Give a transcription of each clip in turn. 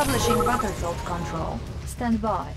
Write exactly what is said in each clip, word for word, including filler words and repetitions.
Establishing battlefield control. Stand by.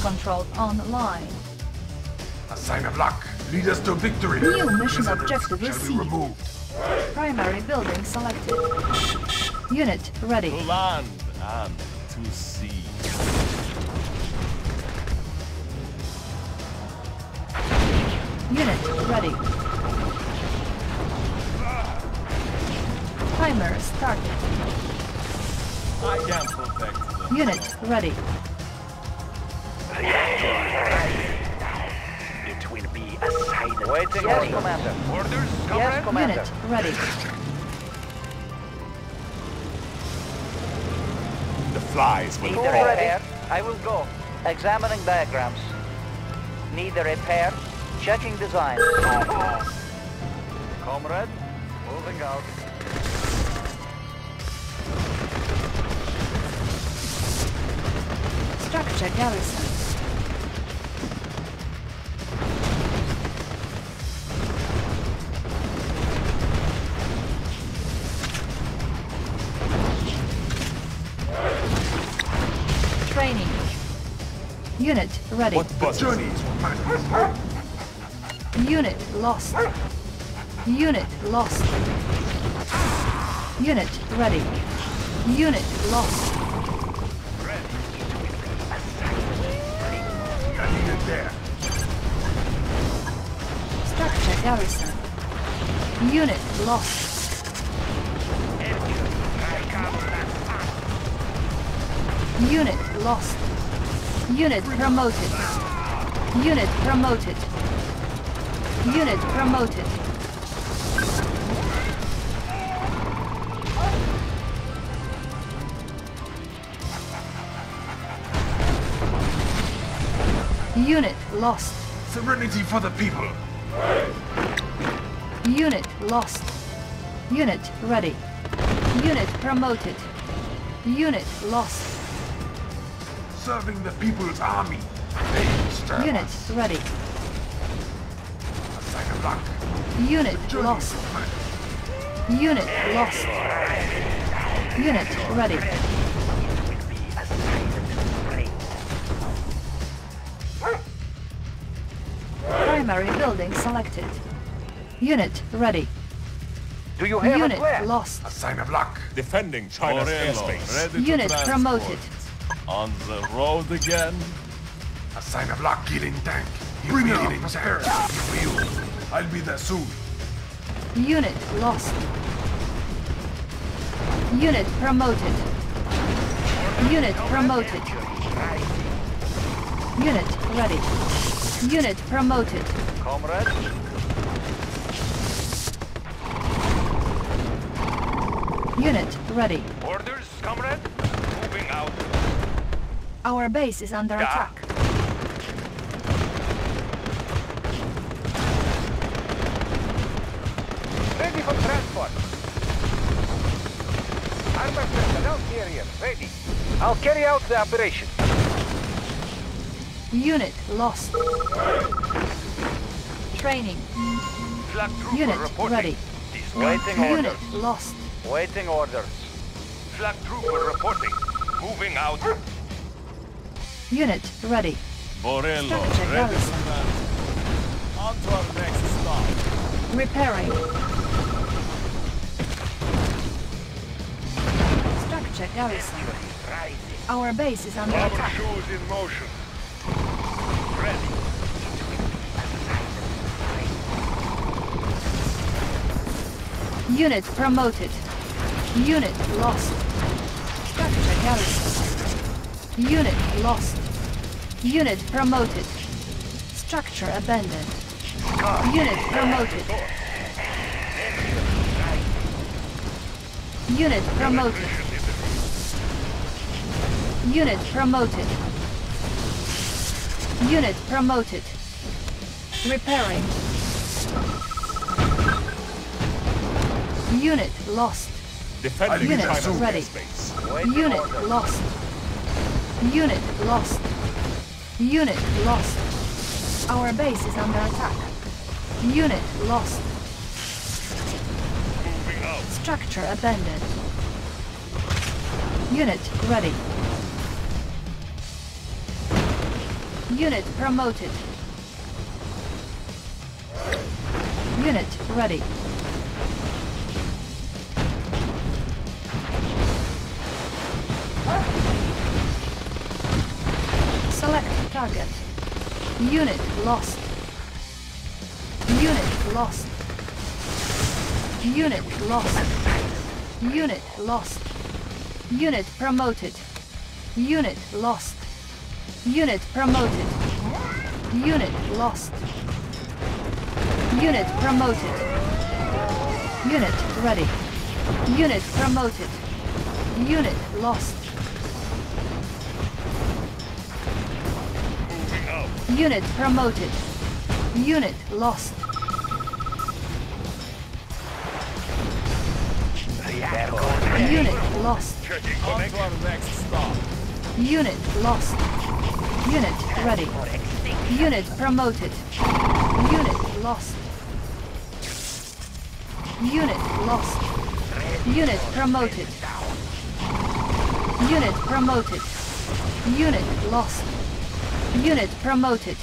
Control online. Assign a block. Lead us to victory. New mission objective received. Primary building selected. Unit ready. To land and to sea. Unit ready. Timer started. I can protect them. Unit ready. It will be a silent. Waiting on commander. Orders, yes, commander. Unit ready. The flies will go. Ready. I will go. Examining diagrams. Need a repair. Checking design. Comrade, moving out. Structure garrison. Training. Unit ready. What buses? Unit lost. Unit lost. Unit ready. Unit lost. Structure garrison. Unit lost. Unit lost. Unit promoted. Unit promoted. Unit promoted. Unit lost. Serenity for the people. Unit lost. Unit ready. Unit promoted. Unit lost. Serving the people's army. Unit ready. Unit lost. Unit lost. Unit ready. Primary building selected. Unit ready. Do you hear? Unit lost. Assign a block. Defending China's airspace. Unit promoted. On the road again. Assign a block. Healing tank. Bring it in Paris. I'll be there soon. Unit lost. Unit promoted. Unit promoted. Unit ready. Unit promoted. Comrade. Unit ready. Orders, comrade. Moving out. Our base is under yeah. attack. Ready for transport. Armored personnel carrier ready. I'll carry out the operation. Unit lost. Training. Unit ready. Unit lost. Waiting orders. Flag trooper reporting. Moving out. Unit ready. Borello ready. On to our next stop. Repairing. Structure garrison. Our base is under attack. Our shoes in motion. Ready. Unit promoted. Unit lost. Structure garrison. Unit lost. Unit promoted. Structure abandoned. Unit promoted. Unit promoted. Unit promoted. Unit promoted. Repairing. Unit lost. Defending Unit ready. Space. Unit order. Lost. Unit lost. Unit lost. Our base is under attack. Unit lost. Moving out. Structure abandoned. Unit ready. Unit promoted. Unit ready. Select target. Unit lost. Unit lost. Unit lost. Unit lost. Unit promoted. Unit lost. Unit promoted. Unit lost. Unit promoted. Unit ready. Unit promoted. Unit lost. Unit promoted. Unit lost. Unit lost. Unit lost. Unit ready. Unit promoted. Unit lost. Unit lost. Unit promoted. Unit promoted. Unit lost. Unit promoted.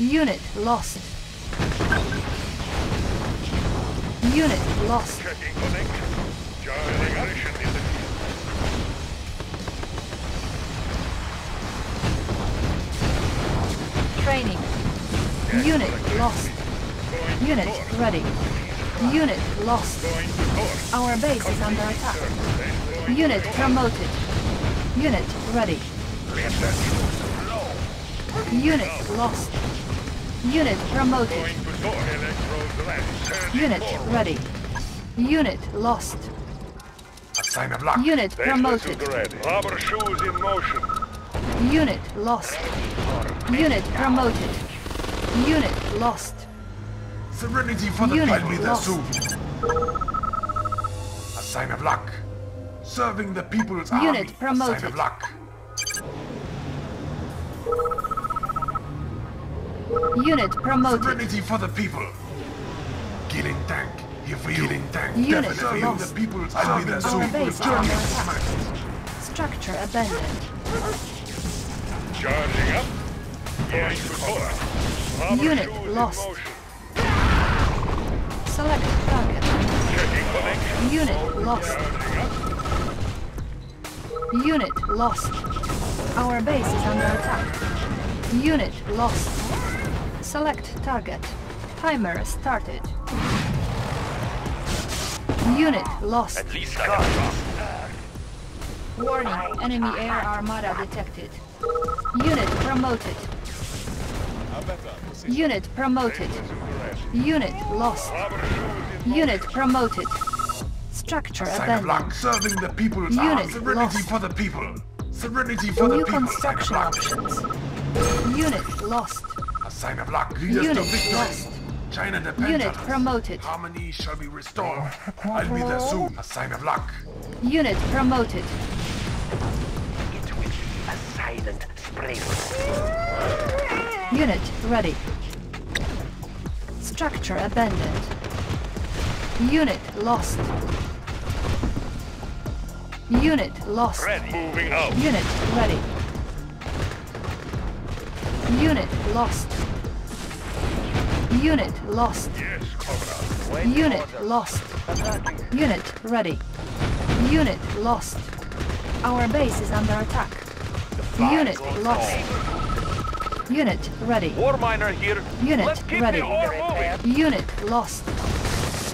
Unit lost. Unit lost. Training. Unit lost. Unit ready. Unit lost. Our base is under attack. Unit promoted. Unit ready. Unit lost. Unit promoted. Unit ready. Unit lost. Sign of luck. Unit promoted. Rubber shoes in motion. Unit lost. Unit promoted. Unit lost. Serenity for the family that soon. A sign of luck. Serving the people's army. Unit promoted. A sign of luck. Unit promoted. Serenity for the people. Killing tank. If we killing tank. Unit definitely lost. The people's army that soon. Structure abandoned. Charging up. Going to cover. Unit lost. Select target. Unit lost. Unit lost. Our base is under attack. Unit lost. Select target. Timer started. Unit lost. At least I have warning. Enemy air armada detected. Unit promoted. Unit promoted. Unit lost. Unit promoted. Structure abandoned. Serving the people. Unit serenity lost. For the people. Serenity for new the people. Construction options. Unit lost. A sign of luck. Leaders unit lost. China depends unit on us. Promoted. Harmony shall be restored. I'll be there soon. A sign of luck. Unit promoted. It will be a silent spring. Unit ready. Structure abandoned. Unit lost. Unit lost. Ready. Moving out. Unit ready. Unit lost. Unit lost. Yes, unit lost. Unit ready. Unit lost. Our base is under attack. Unit lost. On. Unit ready. War miner here. Unit let's keep ready. Unit lost.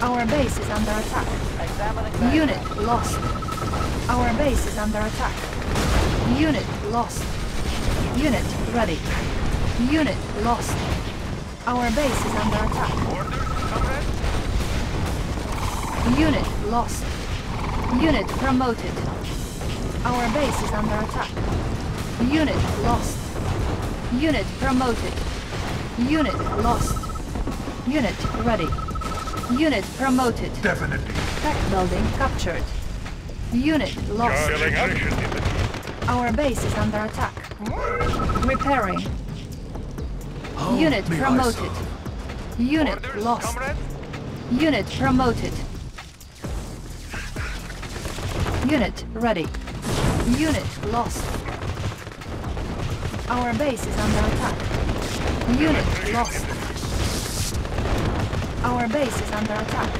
Our base is under attack. Unit lost. Our base is under attack. Unit lost. Unit ready. Unit lost. Our base is under attack. Order, unit lost. Unit promoted. Our base is under attack. Unit lost. Unit promoted. Unit lost. Unit ready. Unit promoted. Definitely. Tech building captured. Unit lost. Our base is under attack. Repairing. How Unit promoted. Unit Orders, lost. Comrade? Unit promoted. Unit ready. Unit lost. Our base is under attack. Unit lost. Our base is under attack.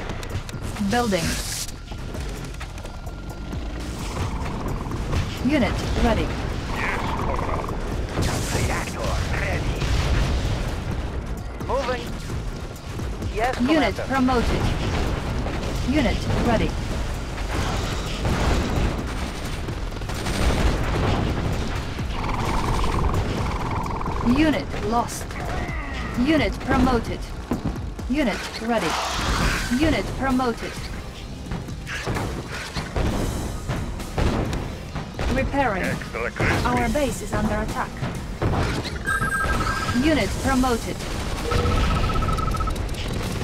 Building. Unit ready. Reactor ready. Moving. Yes, Unit promoted. Unit ready. Unit lost. Unit promoted. Unit ready. Unit promoted. Repairing. Our base is under attack. Unit promoted.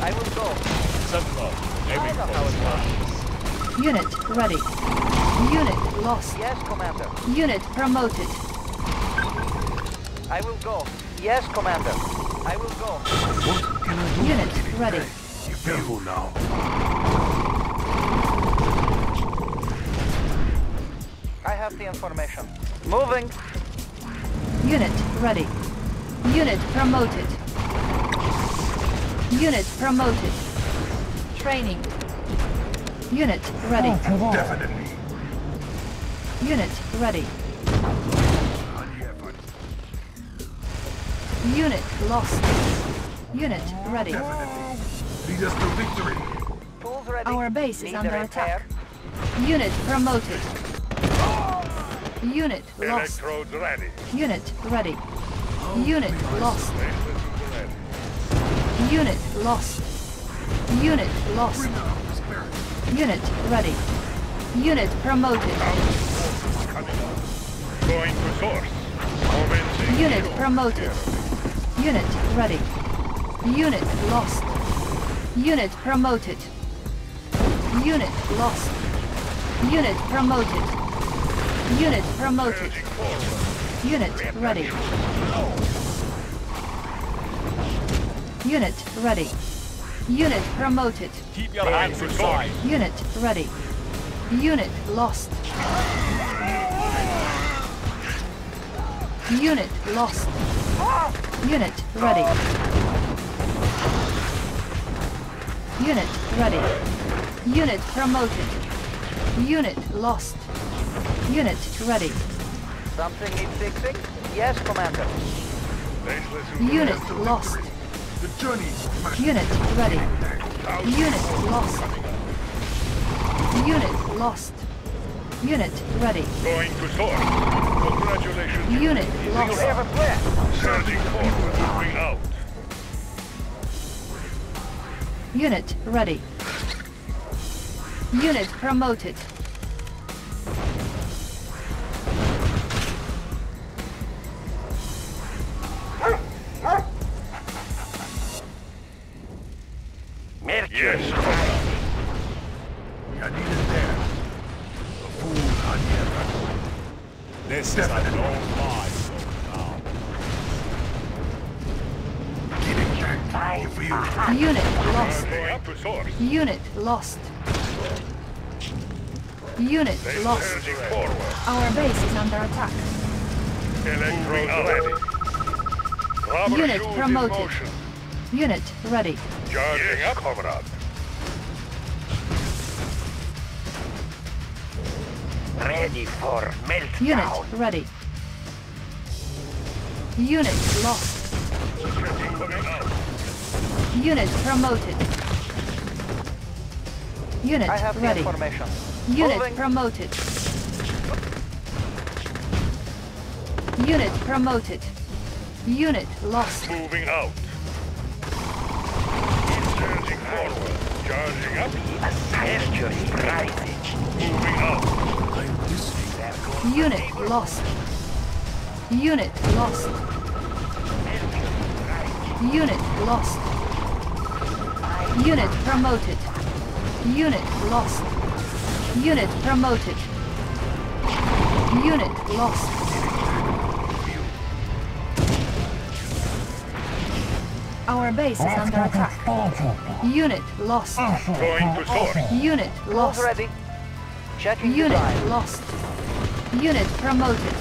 I will go. Aiming Unit ready. Unit lost. Yes, Commander. Unit promoted. I will go. Yes, Commander. I will go. What can I do? Unit ready. You careful now. I have the information. Moving. Unit ready. Unit promoted. Unit promoted. Training. Unit ready. Oh, definitely. Unit ready. Unit lost. Unit ready. Definitely. Lead us to victory. Our base is under attack. Unit promoted. Unit lost. Unit ready. Unit lost. Unit lost. Unit lost. Unit ready. Unit promoted. Going to source. Unit promoted. Unit ready. Unit lost. Unit promoted. Unit lost. Unit promoted. Unit promoted. Unit ready. Unit ready. Unit promoted. Keep your hands inside. Unit ready. Unit lost. Unit lost. Unit ready. Unit ready. Unit promoted. Unit lost. Unit ready. Something needs fixing? Yes, Commander. Unit lost. The journey. Unit ready. Unit lost. Unit lost. Unit ready. Going to source. Congratulations. Unit lost. You have a plan. Surging forward. Moving out. Unit ready. Unit promoted. Unit lost. Unit lost. Our base is under attack. Ready. Unit promoted. Unit ready. Charging up, comrade. Ready for meltdown. Unit ready. Unit lost. Unit promoted. Unit I have ready. Information. Unit Moving. Promoted. Unit promoted. Unit lost. Moving out. Charging forward. Charging up. A surgery rising. Moving out. I'm listening. Unit lost. Unit lost. Unit lost. Unit promoted. Unit lost. Unit promoted. Unit lost. Our base is under attack. Unit lost. Unit lost. Ready. Checking Unit design. Lost. Unit promoted.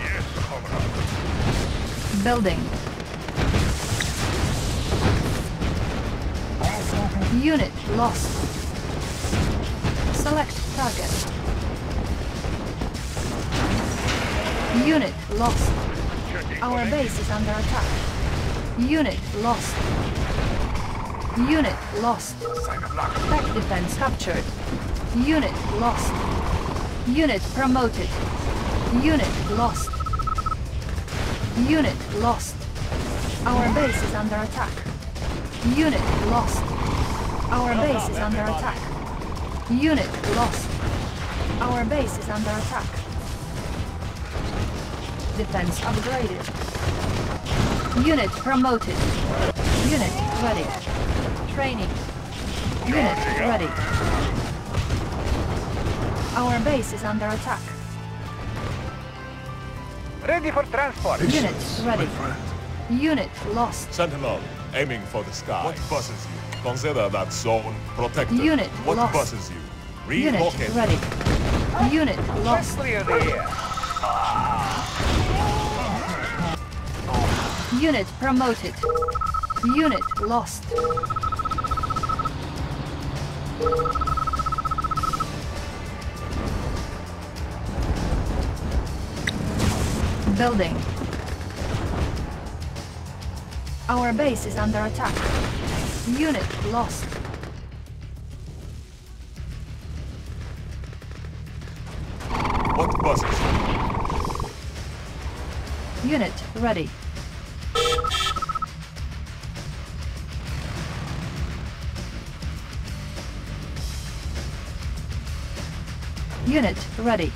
Yes, comrade. Building. Unit lost. Select target. Unit lost. Checking Our connection. Base is under attack. Unit lost. Unit lost. Back defense captured. Unit lost. Unit promoted. Unit lost. Unit lost. Our base is under attack. Unit lost. Our base is under attack. Unit lost. Our base is under attack. Defense upgraded. Unit promoted. Unit ready. Training. Unit ready. Our base is under attack. Ready for transport. Unit ready. Unit lost. Sentinel aiming for the sky. What buses you? Consider that zone protected. Unit what lost. What buses you? Relocate. Unit ready. Unit lost. Clear the air. Unit promoted. Unit lost. Building. Our base is under attack. Unit lost. What buses? Unit ready. Unit ready.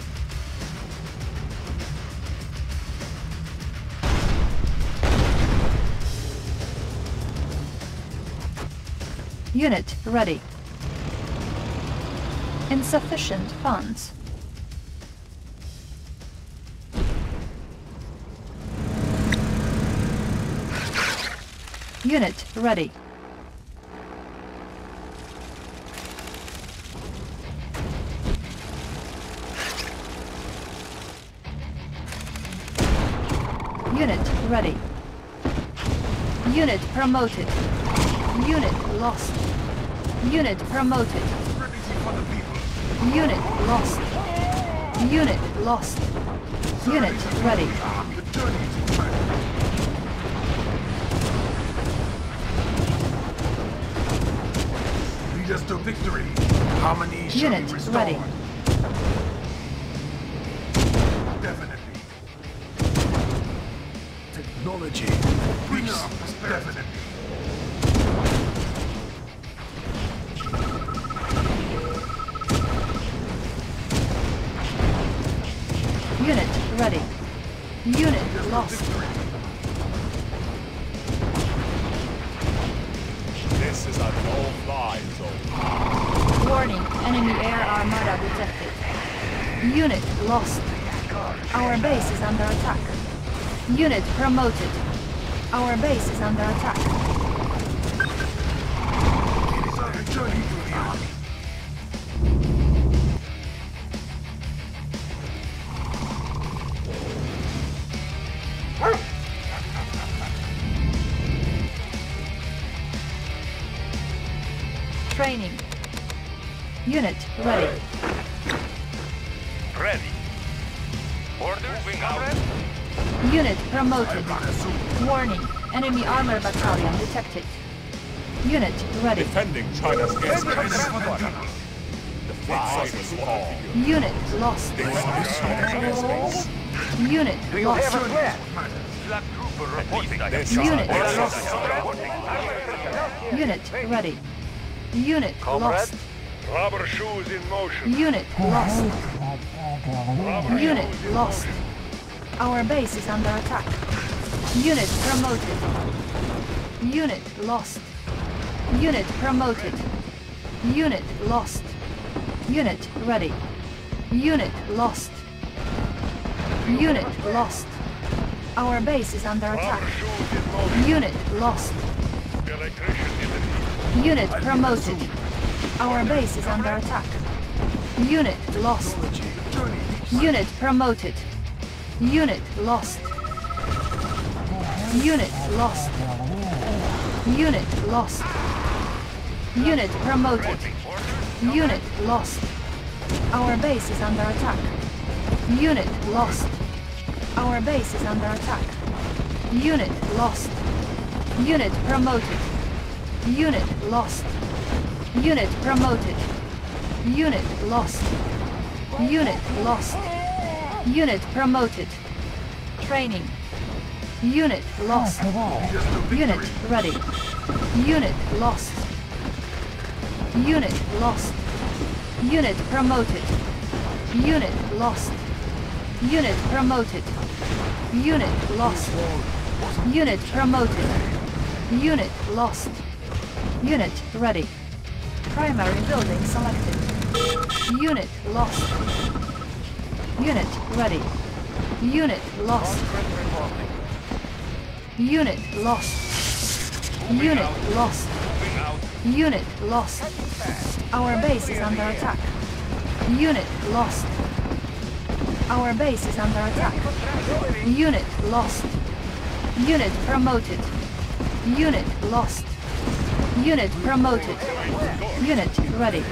Unit ready. Insufficient funds. Unit ready. Unit ready. Unit promoted. Unit lost. Unit promoted. Unit lost. Unit lost. Unit ready. Lead us to victory. Harmony shall be restored. Unit ready. Definitely. Technology brings us definitely. Ready. Unit lost. This is a no-fly zone. Warning, enemy air armada detected. Unit lost. Our base is under attack. Unit promoted. Our base is under attack. It is our journey to the army. Training. Unit ready. Ready. Orders wing out. Unit promoted. Warning. Enemy armor battalion detected. Unit ready. Defending China's airspace. The flag is wall. Unit lost. Unit lost. Unit lost. Unit ready. Unit Comrade. Lost. Rubber shoes in motion. Unit lost. Unit lost. Our base is under attack. Unit promoted. Unit lost. Unit promoted. Unit lost. Unit ready. Unit lost. Unit lost. Our base is under attack. Unit lost. Unit promoted. Our base is under attack. Unit lost. Unit promoted. Unit lost. Unit lost. Unit lost. Unit promoted. Unit lost. Our base is under attack. Unit lost. Our base is under attack. Unit lost. Unit promoted. Unit lost. Unit promoted. Unit lost. Unit lost. Unit promoted. Training. Unit lost. Unit ready. Unit lost. Unit lost. Unit promoted. Unit lost. Unit promoted. Unit lost. Unit promoted. Unit lost. Unit ready. Primary building selected. Unit lost. Unit ready. Unit lost. Unit lost. Unit lost. Unit lost. Our base is under attack. Unit lost. Our base is under attack. Unit lost. Unit promoted. Unit lost. Unit promoted. Unit ready.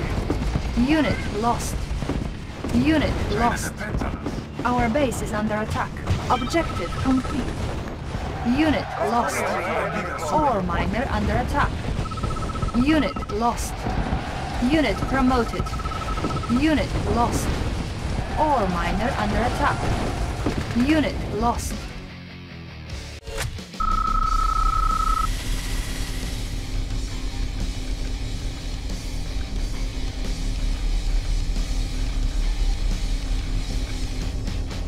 Unit lost. Unit lost. Our base is under attack. Objective complete. Unit lost. Ore miner under attack. Unit lost. Unit promoted. Unit lost. Ore miner under attack. Unit lost.